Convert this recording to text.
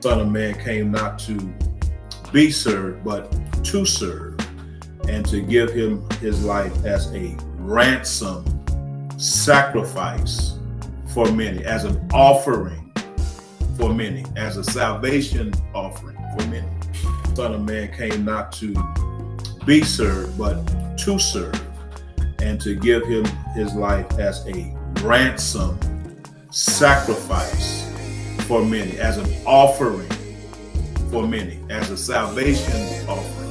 Son of Man came not to be served, but to serve, and to give him his life as a ransom sacrifice for many, as an offering for many, as a salvation offering for many. Son of Man came not to be served, but to serve, and to give him his life as a ransom sacrifice for many, as an offering for many, as a salvation offering.